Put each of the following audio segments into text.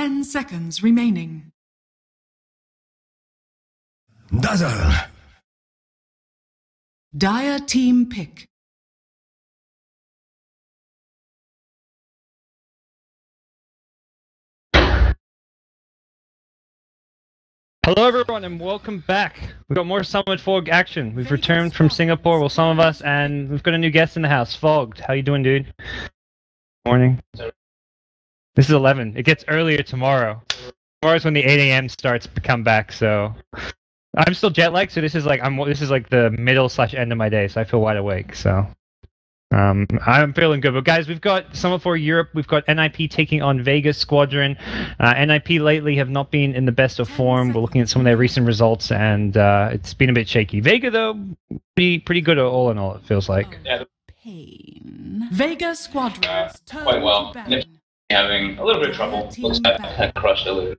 10 seconds remaining. Dazzle! Dire team pick. Hello everyone and welcome back. We've got more Summit Fogged action. We've returned from Singapore, well some of us, and we've got a new guest in the house, Fogged. How you doing, dude? Morning. This is 11. It gets earlier tomorrow. Tomorrow's when the 8 AM starts to come back, so I'm still jet lagged, so this is like the middle/end of my day, so I feel wide awake. So I'm feeling good. But guys, we've got Summit 4 Europe, we've got NIP taking on Vega Squadron. NIP lately have not been in the best of form. We're looking at some of their recent results, and it's been a bit shaky. Vega, though, pretty good all in all, it feels like. Yeah. Pain. Vega Squadron quite well. NIP's having a little bit of trouble. Looks like they crushed a little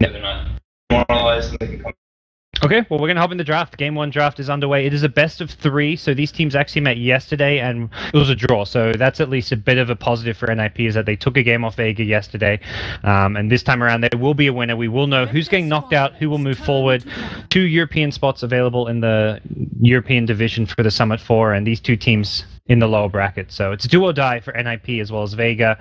bit. They're not demoralized, and they can come. Okay, well, we're going to hop in the draft. Game 1 draft is underway. It is a best of 3, so these teams actually met yesterday, and it was a draw. So that's at least a bit of a positive for NIP, is that they took a game off Vega yesterday. And this time around, there will be a winner. We will know who's getting knocked out, who will move forward. 2 European spots available in the European division for the Summit 4, and these 2 teams in the lower bracket. So it's do or die for NIP as well as Vega.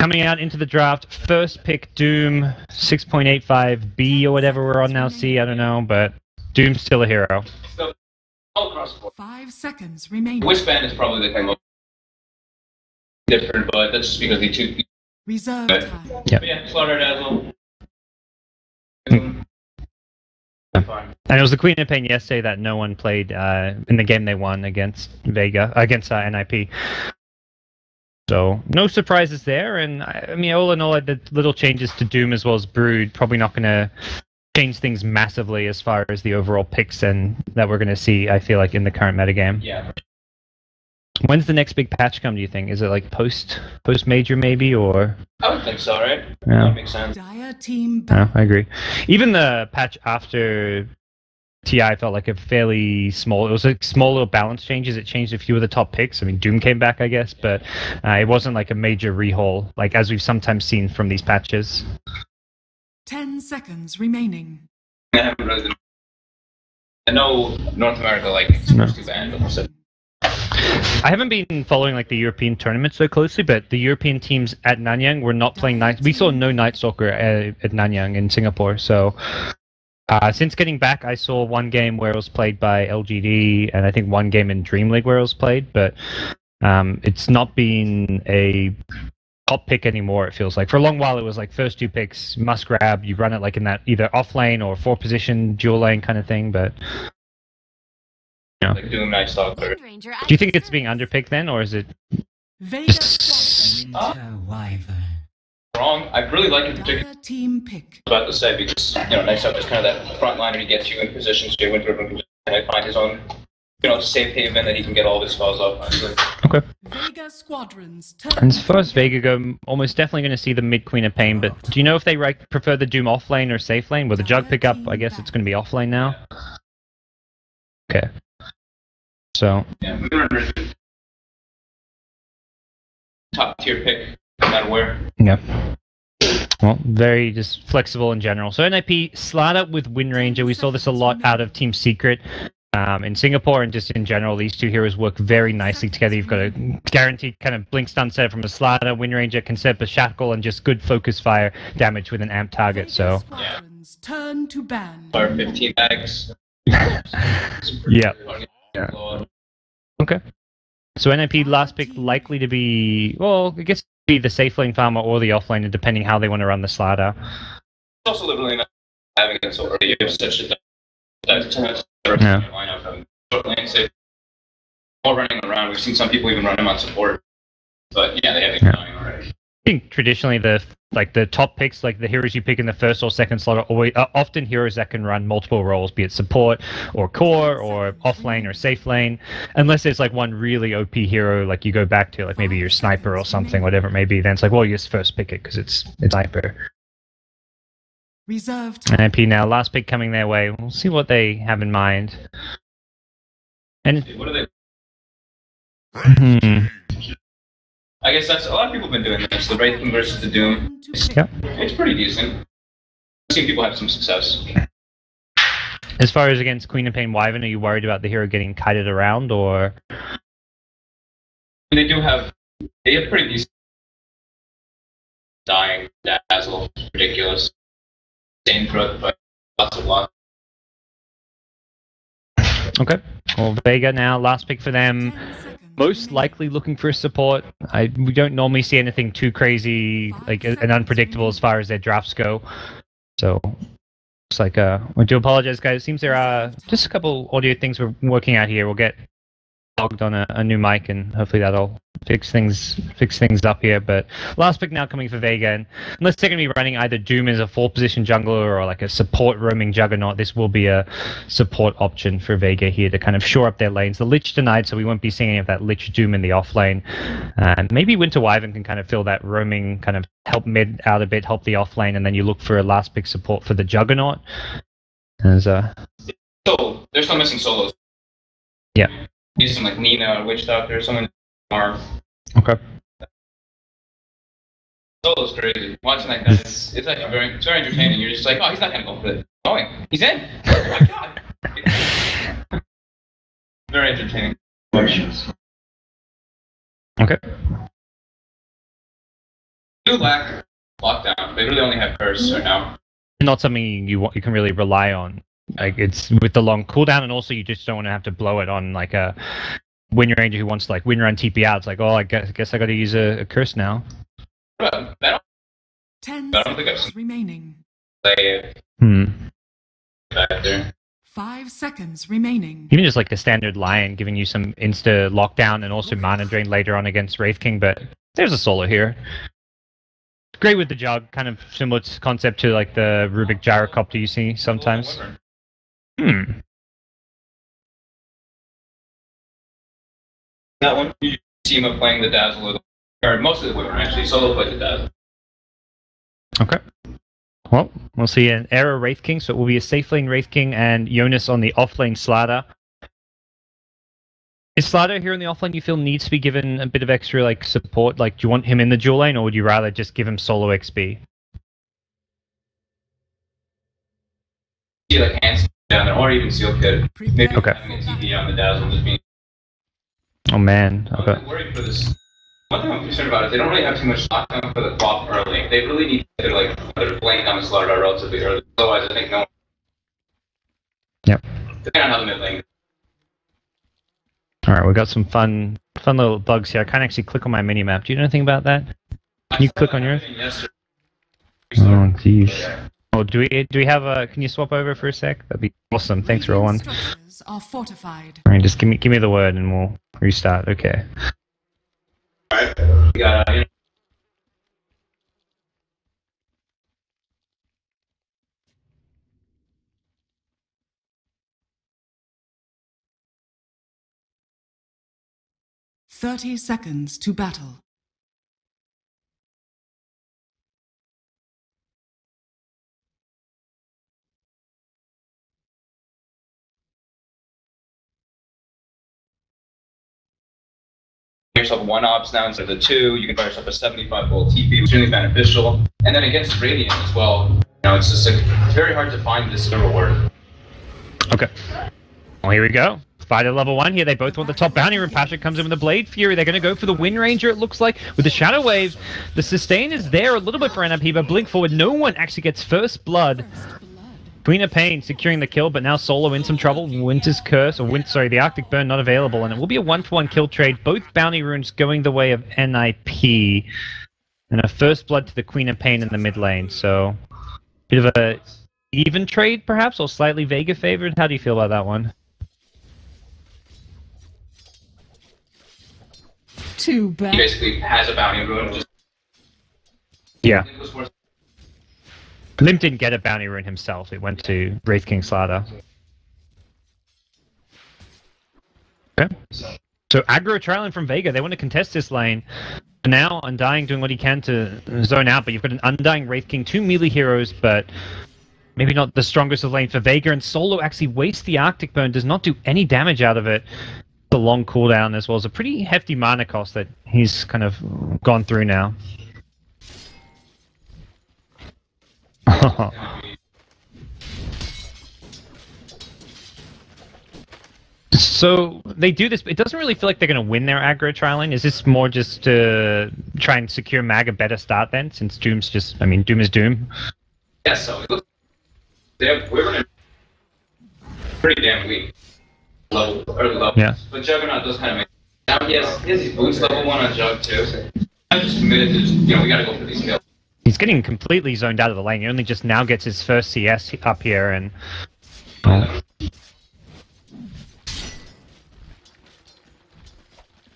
Coming out into the draft, first pick Doom, 6.85B or whatever we're on now, C, I don't know, but Doom's still a hero. 5 seconds remaining. Wishband is probably the kind of different, but that's just because the two reserve time. Yep. Yeah, Slaughter Dazzle. And it was the Queen of Pain yesterday that no one played in the game they won against Vega, against NIP. So, no surprises there, and I mean, all in all, the little changes to Doom as well as Brood, probably not going to change things massively as far as the overall picks and that we're going to see, I feel like, in the current metagame. Yeah. When's the next big patch come, do you think? Is it like post-major maybe, or...? I would think so, right? Yeah. That makes sense. No, I agree. Even the patch after TI felt like a fairly small, it was like small little balance changes. It changed a few of the top picks. I mean, Doom came back, I guess, but it wasn't like a major rehaul, like as we've sometimes seen from these patches. 10 seconds remaining. I haven't really been... I know North America, like, it's too bad, but also... I haven't been following like the European tournament so closely, but the European teams at Nanyang were not playing Night. We saw no Night Stalker at Nanyang in Singapore, so... since getting back, I saw one game where it was played by LGD, and I think one game in Dream League where it was played, but it's not been a top pick anymore, it feels like. For a long while, it was like first 2 picks, must grab, you run it like in that either off lane or 4 position, dual lane kind of thing, but... You know. Like doing Night Stalker. Do you think it's being underpicked then, or is it... Just... Wrong. I really like it particularly team pick. About to say because you know next up is kind of that front liner who gets you in positions to win and find his own safe haven that he can get all his spells off. Okay. Vega Squadrons. And as far as Vega go, almost definitely going to see the mid Queen of Pain. But do you know if they prefer the Doom off lane or safe lane? Will the Jug pick up? I guess it's going to be off lane now. Okay. So. Yeah, top tier pick. No matter where. Yeah. Well, very just flexible in general. So NIP slot up with Windranger. We saw this a lot out of Team Secret in Singapore, and just in general, these 2 heroes work very nicely together. You've got a guaranteed kind of blink stun set from a Slada, Windranger can set up a shackle, and just good focus fire damage with an amp target. So. Yeah. Turn to ban. Fire 15 bags. Yeah. Yeah. Okay. So NIP last pick likely to be, well, I guess be the safe lane farmer or the off laner, depending how they want to run the Slider. It's also liberally not having it so early, such as that lineup. Short lane safe, all running around. We've seen some people even run them on support, but yeah, they have it going already. I think traditionally the top picks, like the heroes you pick in the first or second slot, are often heroes that can run multiple roles, be it support or core or off lane or safe lane, unless there's like one really OP hero like you go back to, like maybe your sniper or something, whatever it may be. Then it's like, well, you just first pick it because it's sniper. Reserved. NIP now, last pick coming their way. We'll see what they have in mind. And what are they? I guess that's a lot of people have been doing this. The Wraithling versus the Doom. Yep. It's pretty decent. I've seen people have some success. As far as against Queen of Pain Wyvern, are you worried about the hero getting kited around, or? They do have. They have pretty decent. Dying, dazzle, ridiculous. Same growth, but lots of luck. Okay. Well, Vega now, last pick for them. Most likely looking for support. We don't normally see anything too crazy, like, and unpredictable as far as their drafts go. So, it's like, I do apologize, guys. It seems there are just a couple audio things we're working out here. We'll get logged on a new mic, and hopefully that'll fix things up here. But last pick now coming for Vega, and unless they're going to be running either Doom as a 4-position jungler or like a support roaming juggernaut, this will be a support option for Vega here to kind of shore up their lanes. The Lich denied, so we won't be seeing any of that Lich Doom in the off lane. Maybe Winter Wyvern can kind of fill that roaming, kind of help mid out a bit, help the off lane, and then you look for a last pick support for the juggernaut. So they're still missing solos. Yeah. Use some like Nina or Witch Doctor or someone. Okay. Solo's crazy. Watching like that, it's like it's very entertaining. You're just like, oh, he's not gonna go for it. Oh wait, he's in. Oh my god. Very entertaining. Okay. They do lack lockdown. They really only have bursts right now. Not something you can really rely on. Like, it's with the long cooldown, and also you just don't want to have to blow it on like a Wind Ranger who wants to like win run TP out. It's like, oh, I guess I got to use a curse now. I don't think I've seen remaining. Back there. 5 seconds remaining. Even just like a standard Lion giving you some insta lockdown and also mana drain later on against Wraith King, but there's a solo here. Great with the jug, kind of similar concept to like the Rubik gyrocopter you see sometimes. That one you see him playing the Dazzle, or most of the women actually solo play the Dazzle. Okay. Well, we'll see an Era Wraith King, so it will be a safe lane Wraith King and Jonas on the off lane Slarda. Is Slarda here in the off lane you feel needs to be given a bit of extra like support? Like, do you want him in the dual lane, or would you rather just give him solo XP? Yeah, like hands down there, or even Seal Kid. Maybe having a TP on the Dazzle just being. Oh man, okay. I'm worried for this. One thing I'm concerned about is they don't really have too much lockdown for the crop early. They really need to like put a blank on the Slarda relatively early. Otherwise, I think no one. Yep. Depending on how the mid lane. All right, we got some fun little bugs here. I can't actually click on my mini map. Do you know anything about that? Can you click on yours? Oh jeez. Oh, do we have a? Can you swap over for a sec? That'd be awesome. Thanks, Rowan. All right, just give me the word and we'll restart. Okay. All right. We got, thirty seconds to battle. Yourself one ops now instead of the two. You can buy yourself a 75 volt TP, which is really beneficial. And then against Radiant as well, you know, it's just like, it's very hard to find this reward. Okay. Well, here we go. Fight at level 1 here. They both want the top bounty. Rampasha comes in with the Blade Fury. They're going to go for the Wind Ranger, it looks like, with the Shadow Wave. The sustain is there a little bit for NIP, but Blink Forward, no one actually gets first blood. Queen of Pain securing the kill, but now Solo in some trouble. Winter's Curse, or the Arctic Burn not available, and it will be a 1-for-1 kill trade. Both bounty runes going the way of NIP, and a first blood to the Queen of Pain in the mid lane. So, a bit of a even trade, perhaps, or slightly Vega favored. How do you feel about that one? Too bad. He basically has a bounty rune. Just... yeah. Limp didn't get a bounty rune himself, it went to Wraith King Slarda. Okay. So aggro trialing from Vega, they want to contest this lane. For now, Undying doing what he can to zone out, but you've got an Undying Wraith King, two melee heroes, but maybe not the strongest of lane for Vega, and Solo actually wastes the Arctic Burn, does not do any damage out of it. The the long cooldown as well as a pretty hefty mana cost that he's kind of gone through now. So they do this, but it doesn't really feel like they're going to win their aggro trial lane. Is this more just to try and secure Mag a better start then, since Doom's just, I mean, Doom is Doom? Yeah, so it looks, we're running pretty damn weak. Level, early level. Yeah. But Juggernaut does kind of make sense. Now he has his boots level 1 on Jug too, so I'm just committed to just, you know, we gotta go for these kills. He's getting completely zoned out of the lane. He only just now gets his first CS up here and... Oh.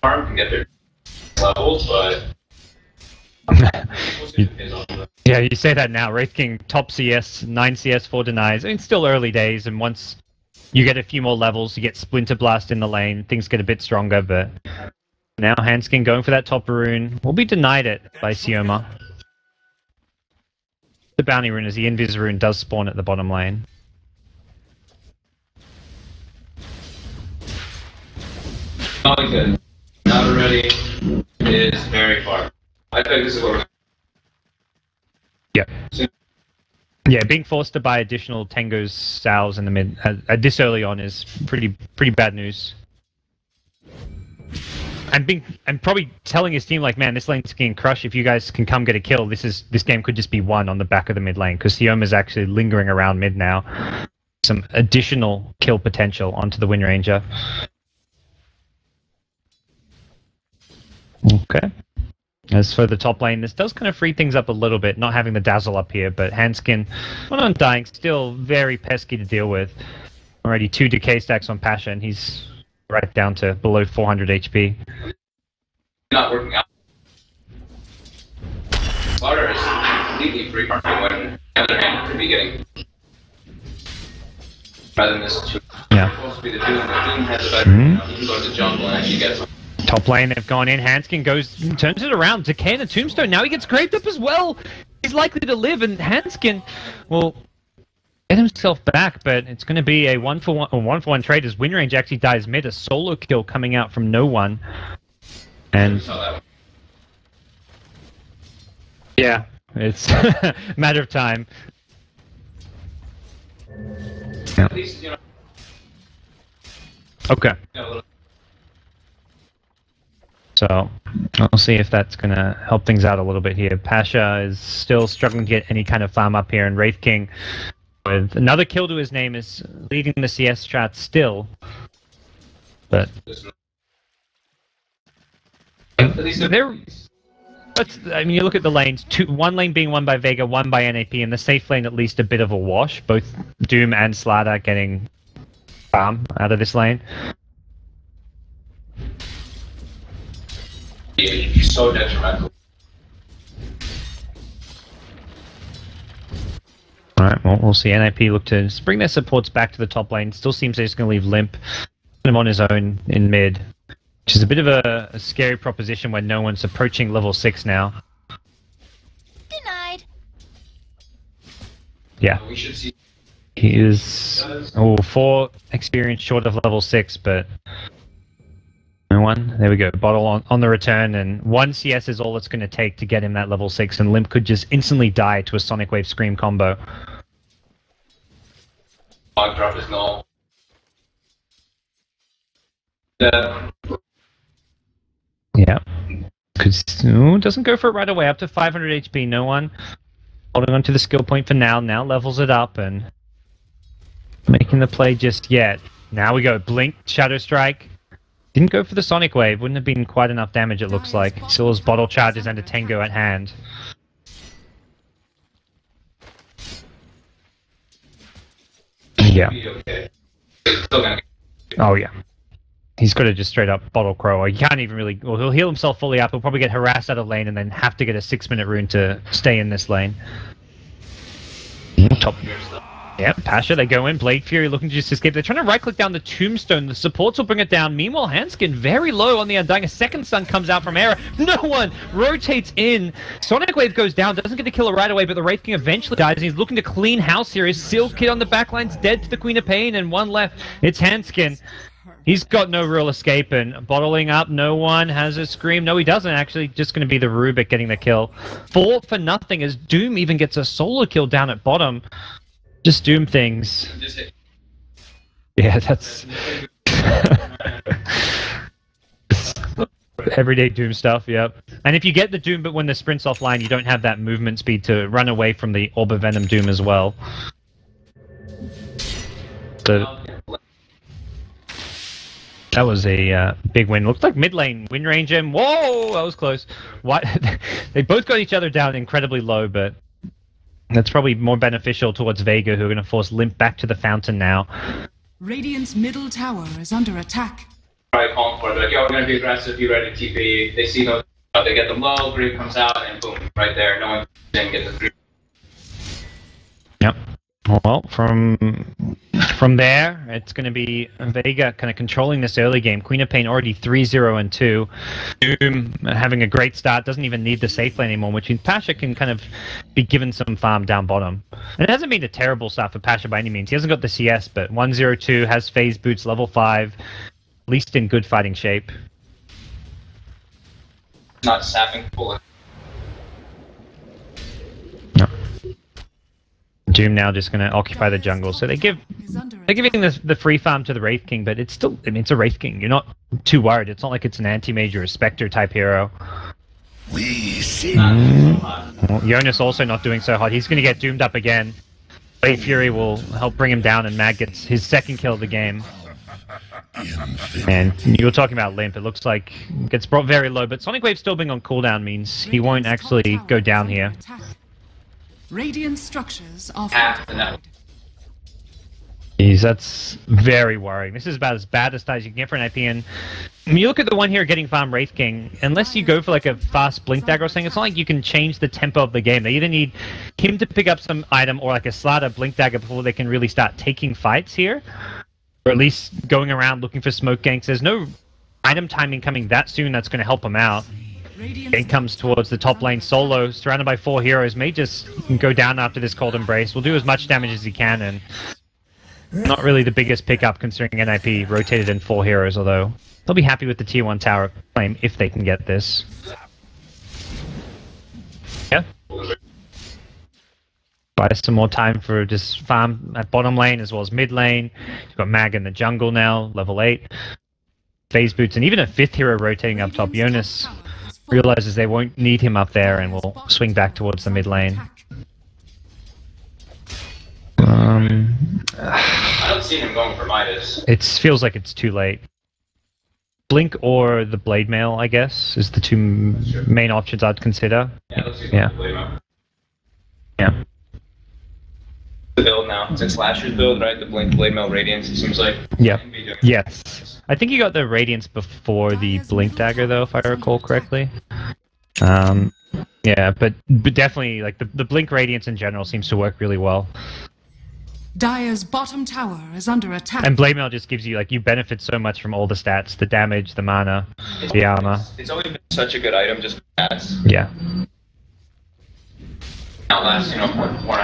Farm can get their levels, but... Yeah, you say that now. Wraith King top CS, 9 CS, 4 denies. I mean, still early days, and once you get a few more levels, you get Splinter Blast in the lane, things get a bit stronger, but... Now Hanskin going for that top rune. Will be denied it by Sioma. The bounty rune is the invis rune, does spawn at the bottom lane. Not good. Not already. It is very far. I think this is what we're... Yeah. Yeah, being forced to buy additional Tengo's salves in the mid this early on is pretty bad news. And probably telling his team like, man, this lane's getting crushed. If you guys can come get a kill, this game could just be won on the back of the mid lane, because Sioma's actually lingering around mid now. Some additional kill potential onto the Windranger. Okay. As for the top lane, this does kind of free things up a little bit, not having the Dazzle up here, but Hanskin, when undying, still very pesky to deal with. Already 2 decay stacks on Passion, he's right down to below 400 HP. Not working out. Slaughter is completely free from the other hand could be getting. Rather than this, yeah. Supposed to be the two, and the team has a better. You can go to the jungle and actually get some. Top lane, they've gone in. Hanskin goes, turns it around. Decay and a tombstone. Now he gets graped up as well. He's likely to live, and Hanskin will get himself back, but it's going to be a one for one trade as Windranger actually dies mid. A solo kill coming out from no one. And yeah, it's a matter of time. Yeah. Okay. So, I'll see if that's going to help things out a little bit here. Pasha is still struggling to get any kind of farm up here, and Wraith King, with another kill to his name, is leading the CS chat still. But... I mean, you look at the lanes, one lane being won by Vega, one by NAP, and the safe lane at least a bit of a wash. Both Doom and Slada getting farm out of this lane. He's so detrimental. Alright, well, we'll see. NIP look to bring their supports back to the top lane. Still seems they're just going to leave Limp him on his own in mid, which is a bit of a scary proposition when no one's approaching level 6 now. Denied. Yeah. He is 4 experience short of level 6, but... There we go. Bottle on the return, and 1 CS is all it's going to take to get him that level 6, and Limp could just instantly die to a Sonic Wave Scream combo. Fog drop is null. Yeah. Doesn't go for it right away. Up to 500 HP, no one. Holding on to the skill point for now. Now levels it up and making the play just yet. Now we go. Blink, Shadow Strike. Didn't go for the Sonic Wave, wouldn't have been quite enough damage it looks like. Still has bottle charges and a Tengo at hand. Yeah. Oh yeah. He's got to just straight up bottle Crow. He can't even really... Well, he'll heal himself fully up, he'll probably get harassed out of lane and then have to get a 6-minute rune to stay in this lane. Top. Yep, Pasha, they go in, Blade Fury looking to just escape. They're trying to right-click down the Tombstone, the supports will bring it down. Meanwhile, Hanskin very low on the Undying, a second Sun comes out from Era. No one rotates in. Sonic Wave goes down, doesn't get to kill it right away, but the Wraith King eventually dies, and he's looking to clean house here. His Seal Kid on the backline's dead to the Queen of Pain, and one left. It's Hanskin. He's got no real escaping. Bottling up, no one has a scream. No, he doesn't actually. Just going to be the Rubik getting the kill. 4 for nothing as Doom even gets a solo kill down at bottom. Just Doom things. Yeah, that's everyday Doom stuff, yep. And if you get the Doom, but when the sprint's offline, you don't have that movement speed to run away from the Orb of Venom Doom as well. So that was a big win. Looked like mid lane win range. And whoa, that was close. What? They both got each other down incredibly low, but that's probably more beneficial towards Vega, who are going to force Limp back to the fountain now. Radiant's middle tower is under attack. All right, calm for it. Like, yo, we're going to be aggressive. You ready to TP? They see those. They get them low. Green comes out, and boom, right there. No one can get the three. Yep. Well, from there, it's going to be Vega kind of controlling this early game. Queen of Pain already 3-0 and 2. Doom having a great start, doesn't even need the safe lane anymore, which means Pasha can kind of be given some farm down bottom. And it hasn't been a terrible start for Pasha by any means. He hasn't got the CS, but 1-0-2, has phase boots, level 5, at least in good fighting shape. Not sapping full. Doom now just going to occupy the jungle, so they're giving the free farm to the Wraith King, but it's still, I mean, it's a Wraith King. You're not too worried. It's not like it's an anti-mage or a Spectre type hero. We see. Well, Jonas also not doing so hot. He's going to get doomed up again. Blade Fury will help bring him down, and Mag gets his second kill of the game. And you were talking about Limp. It looks like gets brought very low, but Sonic Wave still being on cooldown means he won't actually go down here. Radiant structures are fortified. Jeez, that's very worrying. This is about as bad a start you can get for an IP. And when you look at the one here getting farm Wraith King, unless you go for like a fast blink dagger or something, it's not like you can change the tempo of the game. They either need him to pick up some item or like a Slada blink dagger before they can really start taking fights here. Or at least going around looking for smoke ganks. There's no item timing coming that soon that's going to help him out. It comes towards the top lane solo, surrounded by 4 heroes. May just go down after this Cold Embrace. Will do as much damage as he can, and not really the biggest pickup considering NIP rotated in 4 heroes, although they'll be happy with the tier 1 tower claim if they can get this. Yeah. Buy some more time for just farm at bottom lane as well as mid lane. You've got Mag in the jungle now, level 8. Phase boots, and even a 5th hero rotating up top. Jonas realizes they won't need him up there and will swing back towards the mid lane. I don't see him going for Midas. It feels like it's too late. Blink or the Blade Mail, I guess, is the two main options I'd consider. Yeah, let's do the Blade Mail. Yeah. The build now. It's a Slasher's build, right? The Blink, Blade Mail, Radiance, it seems like. Yeah. Yes. I think you got the Radiance before the Blink Dagger, though, if I recall correctly. Yeah, but definitely, like, the Blink Radiance in general seems to work really well. Dire's bottom tower is under attack. And Blade Mail just gives you, like, you benefit so much from all the stats, the damage, the mana, the armor. It's always been such a good item, just for stats. Yeah. Outlast, you know, more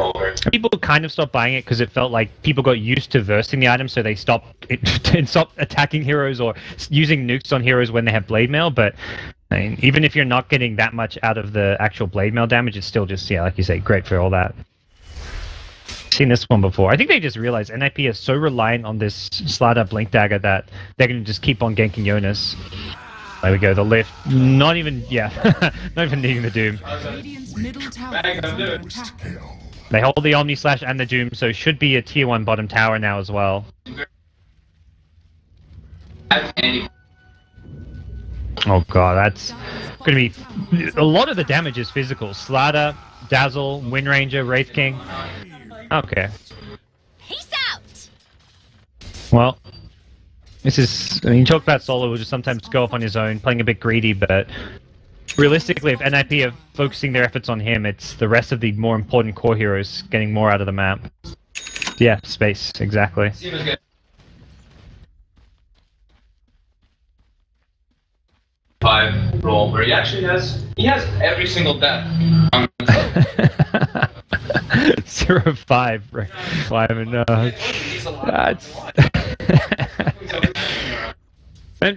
over. People kind of stopped buying it because it felt like people got used to versing the item, so they stopped attacking heroes or using nukes on heroes when they have Blade Mail. But I mean, even if you're not getting that much out of the actual Blade Mail damage, it's still just, yeah, like you say, great for all that. Seen this one before. I think they just realized NIP is so reliant on this Slada Blink Dagger that they're going to just keep on ganking Jonas. There we go, the lift. Not even, yeah, not even needing the Doom. They hold the Omni Slash and the Doom, so should be a tier 1 bottom tower now as well. Oh god, that's gonna be... a lot of the damage is physical. Slada, Dazzle, Windranger, Wraith King. Okay. Peace out! Well, this is... I mean, you talk about Solo, will just sometimes go off on his own, playing a bit greedy, but... realistically, if NIP are focusing their efforts on him, it's the rest of the more important core heroes getting more out of the map. Yeah, space, exactly. Five roll, where he actually has... he has every single death. 0-5, right? 5 and... that's... And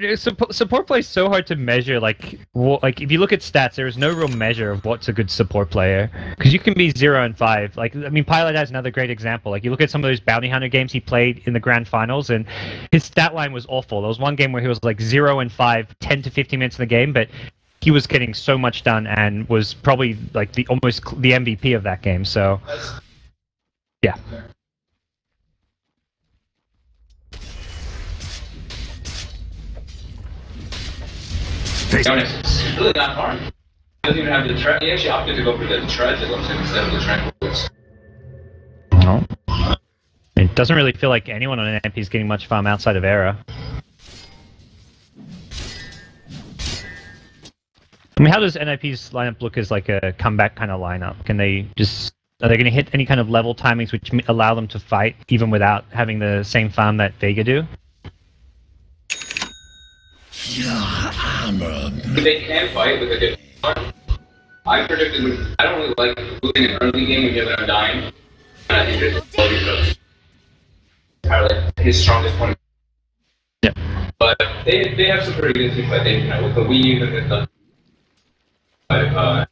support play is so hard to measure. Like if you look at stats, there is no real measure of what's a good support player, because you can be 0 and 5. Like, I mean, Pilot has another great example. Like, you look at some of those bounty hunter games he played in the grand finals, and his stat line was awful. There was one game where he was like 0 and 5, 10 to 15 minutes in the game, but he was getting so much done and was probably like the almost the MVP of that game. So, yeah. It's really not hard. He doesn't even have the tread. He actually opted to go for the treadlifts instead of the tranquilizers. No. It doesn't really feel like anyone on an MP is getting much farm outside of Era. I mean, how does NIP's lineup look as like a comeback kind of lineup? Can they just, are they going to hit any kind of level timings which allow them to fight even without having the same farm that Vega do? They can fight with a different one. I predicted, I don't really like losing an early game when you have an undying. I think it's entirely his strongest point. Yeah. But they have some pretty good things, I think, you know, with the weave and the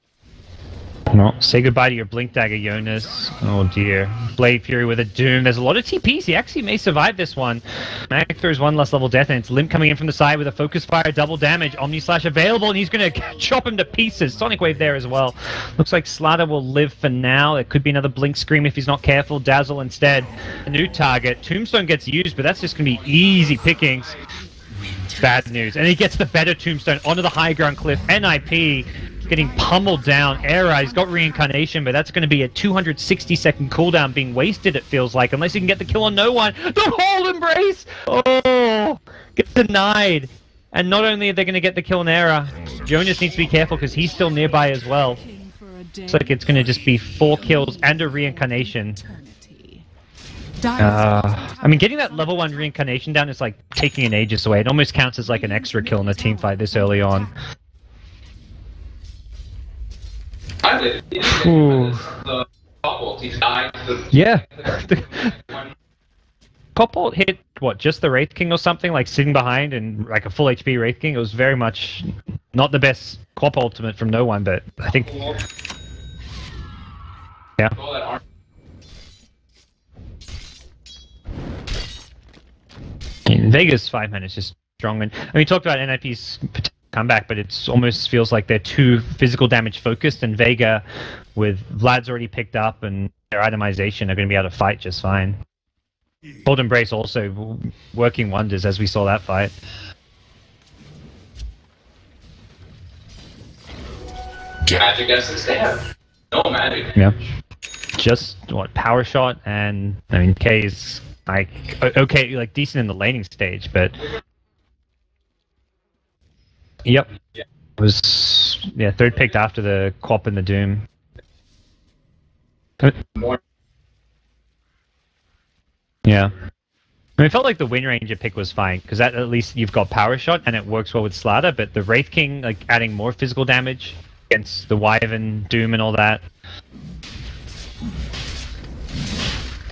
no, say goodbye to your Blink Dagger, Jonas. Oh dear. Blade Fury with a Doom. There's a lot of TPs. He actually may survive this one. Magthor is one less level death, and it's Limp coming in from the side with a Focus Fire, double damage. Omni Slash available, and he's going to chop him to pieces. Sonic Wave there as well. Looks like Slaughter will live for now. It could be another Blink Scream if he's not careful. Dazzle instead. A new target. Tombstone gets used, but that's just going to be easy pickings. Bad news. And he gets the better Tombstone onto the high ground cliff. NIP getting pummeled down. Era, he's got reincarnation, but that's going to be a 260-second cooldown being wasted, it feels like, unless he can get the kill on no one. The Hold Embrace! Oh! Gets denied. And not only are they going to get the kill on Era, Jonas needs to be careful because he's still nearby as well. Looks like it's going to just be 4 kills and a reincarnation. I mean, getting that level 1 reincarnation down is like taking an Aegis away. It almost counts as like an extra kill in a team fight this early on. Yeah. Kobold hit, what, just the Wraith King or something? Like sitting behind and like a full HP Wraith King? It was very much not the best Quap ultimate from no one, but I think... Yeah. And Vega's 5-man is just strong. And I mean, talked about NIP's comeback, but it almost feels like they're too physical damage focused, and Vega, with Vlad's already picked up and their itemization, are going to be able to fight just fine. Cold Embrace also working wonders, as we saw that fight. Magic essence they have. No magic. Yeah. Just, what, Power Shot, and, I mean, K is, like, okay, like, decent in the laning stage, but... Yep. Yeah. It was, yeah, third picked after the Quap and the Doom. Yeah. I mean, it felt like the Wind Ranger pick was fine, because at least you've got Power Shot and it works well with Slaughter, but the Wraith King, like, adding more physical damage against the Wyvern, Doom, and all that.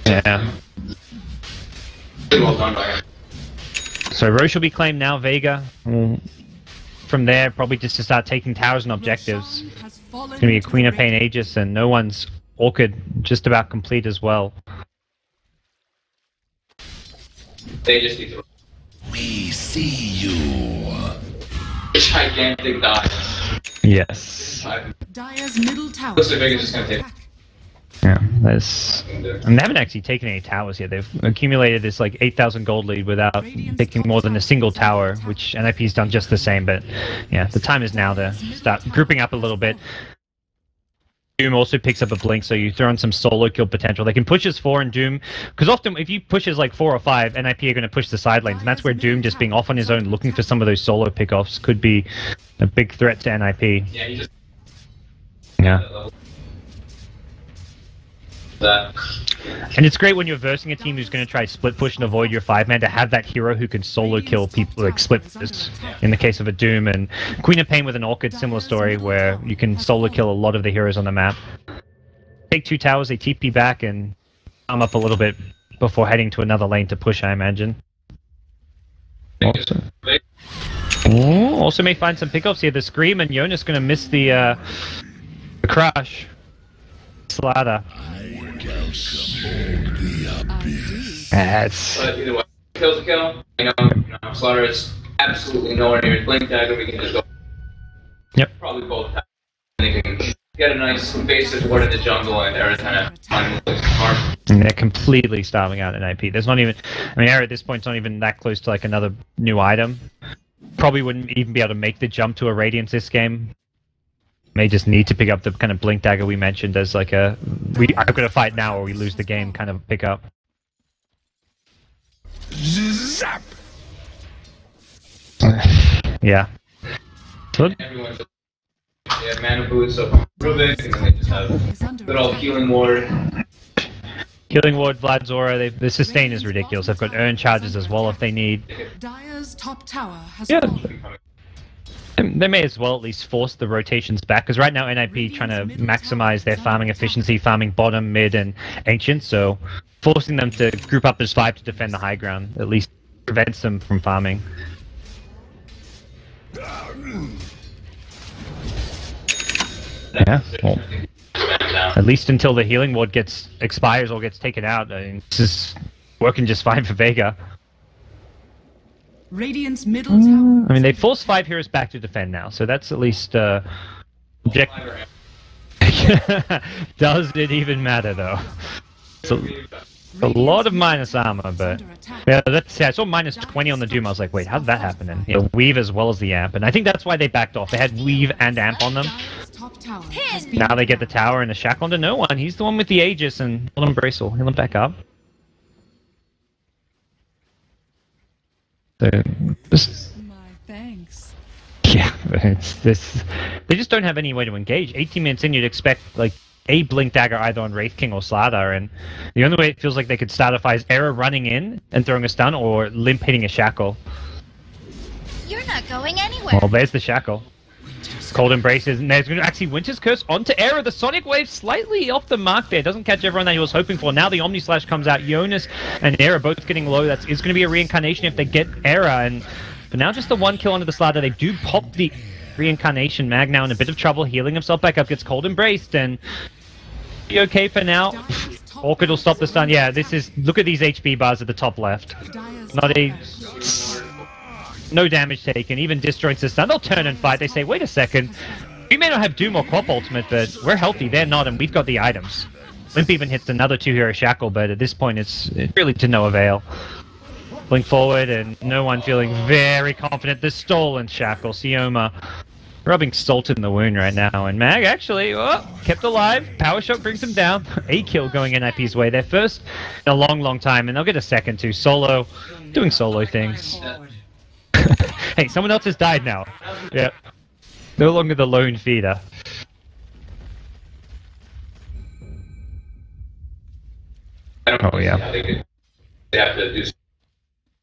Yeah. Well done, Vega. So Roche will be claimed now, Vega. From there, probably just to start taking towers and objectives. It's going to be a Queen of Pain Aegis, and no one's Orchid just about complete as well. They just need to... We see you. Gigantic die. Yes. Dire's middle tower. Looks like Vega's just going to take... Yeah, that's... I mean, they haven't actually taken any towers yet. They've accumulated this like 8,000 gold lead without taking more than a single tower, which NIP's done just the same, but yeah, the time is now to start grouping up a little bit. Doom also picks up a Blink, so you throw in some solo kill potential. They can push as 4 and Doom, because often if you push as like 4 or 5, NIP are going to push the side lanes, and that's where Doom just being off on his own looking for some of those solo pickoffs could be a big threat to NIP. Yeah. And it's great when you're versing a team who's going to try split push and avoid your 5-man to have that hero who can solo kill people, like split pushers, in the case of a Doom, and Queen of Pain with an Orchid, similar story, where you can solo kill a lot of the heroes on the map. Take 2 towers, they TP back and arm up a little bit before heading to another lane to push, I imagine. Also may find some pickups here. The Scream and Jonas gonna miss the crash. Slather. That's either way. Kill's a kill. Slaughter is absolutely nowhere near his blink dagger. We can just go. Yep. Probably both. They can get a nice invasive ward in the jungle, and Era kind of finally looks harm. They're completely starving out in IP. There's not even. I mean, Era at this point's not even that close to like another new item. Probably wouldn't even be able to make the jump to a Radiance this game. May just need to pick up the kind of blink dagger we mentioned as like a I've got to fight now or we lose the game kind of pick up. Zap. Yeah. Good. Yeah, mana boots, so Rubik, and then they just have good old healing ward. Healing ward, Vlad Zora, the sustain is ridiculous. They've got urn charges as well if they need. Dire's top tower has fallen. They may as well at least force the rotations back, because right now NIP trying to maximize their farming efficiency, farming bottom, mid, and ancient, so forcing them to group up as 5 to defend the high ground at least prevents them from farming. Yeah, well, at least until the healing ward expires or gets taken out, I mean, this is working just fine for Vega. Radiance middle tower. I mean, they force 5 heroes back to defend now, so that's at least objective. Does it even matter though? It's a lot of minus armor, but yeah, that's I saw minus 20 on the Doom. I was like, wait, how did that happen? And the Weave as well as the Amp, and I think that's why they backed off. They had Weave and Amp on them. Now they get the tower and the shackle onto no one. He's the one with the Aegis and he'll embrace all. He'll back up. So, thanks. Yeah, it's this. They just don't have any way to engage. 18 minutes in, you'd expect like a blink dagger either on Wraith King or Slather, and the only way it feels like they could startify is Era running in and throwing a stun, or Limp hitting a shackle. You're not going anywhere. Well, there's the shackle. Cold embraces, and there's going to actually Winter's Curse onto Era. The Sonic Wave slightly off the mark there. Doesn't catch everyone that he was hoping for. Now the Omni Slash comes out. Jonas and Era both getting low. That's is going to be a reincarnation if they get Era. And for now, just the one kill onto the Slider. They do pop the reincarnation. Mag now in a bit of trouble, healing himself back up. Gets cold embraced and be okay for now. Orchid will stop the stun. Yeah, this is. Look at these HP bars at the top left. Not a. No damage taken, even disjoints the stun. They'll turn and fight. They say, wait a second, we may not have Doom or Quap ultimate, but we're healthy, they're not, and we've got the items. Limp even hits another 2-hero shackle, but at this point it's really to no avail. Blink forward, and no one feeling very confident. The stolen shackle, Sioma rubbing salt in the wound right now, and Mag actually, oh, kept alive. Power Shock brings him down. A kill going NIP's way. Their first in a long, long time, and they'll get a second too. Solo, doing solo things. Hey, someone else has died now. Yeah. No longer the lone feeder. Oh, yeah. They have to do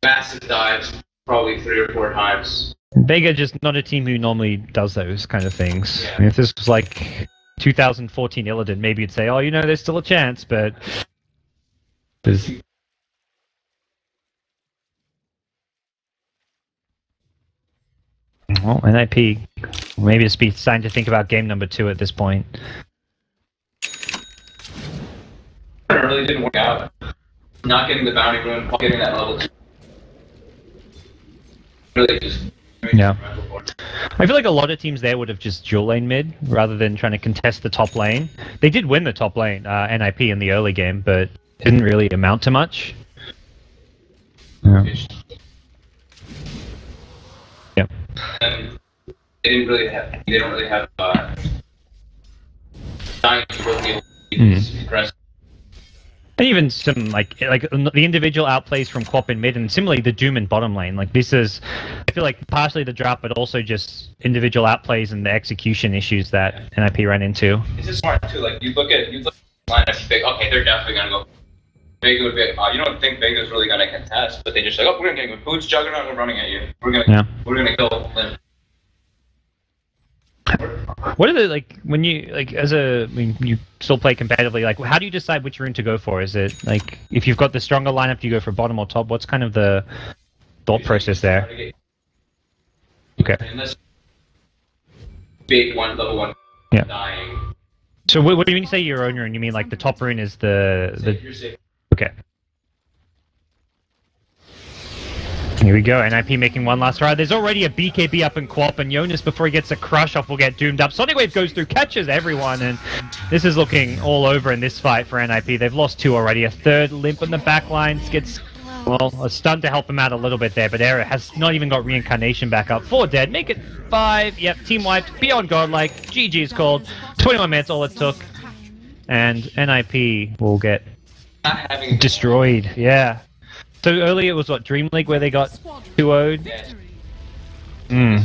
massive dives probably 3 or 4 times. Vega just not a team who normally does those kind of things. Yeah. I mean, if this was like 2014 Illidan, maybe you'd say, oh, you know, there's still a chance, but... There's... Well, NIP, maybe it's time to think about game number 2 at this point. It really didn't work out. Not getting the bounty rune, getting that level 2. Really just... Yeah. I feel like a lot of teams there would have just dual lane mid, rather than trying to contest the top lane. They did win the top lane, NIP, in the early game, but didn't really amount to much. Yeah. Yeah. And they didn't really have. They don't really have. And even some like the individual outplays from Quap in mid, and similarly the Doom in bottom lane. Like this is, I feel like partially the drop, but also just individual outplays and the execution issues that NIP ran into. This is smart too. Like you look at the line and you think, okay, they're definitely gonna go. Vega would be. You don't think Vega's really gonna contest, but they just like, oh, we're gonna get Boots Juggernaut, we're running at you. We're gonna kill them. What are they like when you like you still play competitively? Like, how do you decide which rune to go for? Is it like if you've got the stronger lineup, do you go for bottom or top? What's kind of the thought process there. Okay. And this big one, level one, yeah. Dying. So what do you mean you say your own rune? You mean like the top rune is the... Okay. Here we go, NIP making one last try. There's already a BKB up in co-op, and Jonas, before he gets a crush off, will get doomed up. Sonic Wave goes through, catches everyone, and this is looking all over in this fight for NIP. They've lost two already. A third limp on the back lines gets, well, a stun to help him out a little bit there, but Era has not even got reincarnation back up. Four dead, make it five. Yep, team wiped, beyond godlike. GG's called. 21 minutes, all it took. And NIP will get destroyed, yeah. So earlier it was what, Dream League where they got 2-0'd? Mm.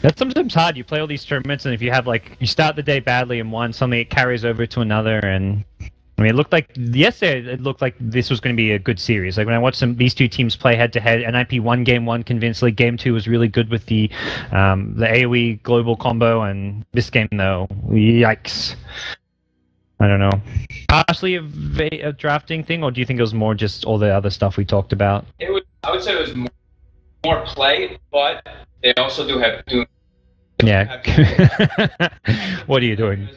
That's sometimes hard, you play all these tournaments and if you have like, you start the day badly in one, suddenly it carries over to another and... I mean, it looked like, yesterday it looked like this was going to be a good series. Like when I watched these two teams play head to head, NIP won game one convincingly, game two was really good with the AoE global combo, and this game though, yikes. I don't know. Partially a drafting thing, or do you think it was more just all the other stuff we talked about? It was. I would say it was more play, but they also do have to. Yeah. What are you doing?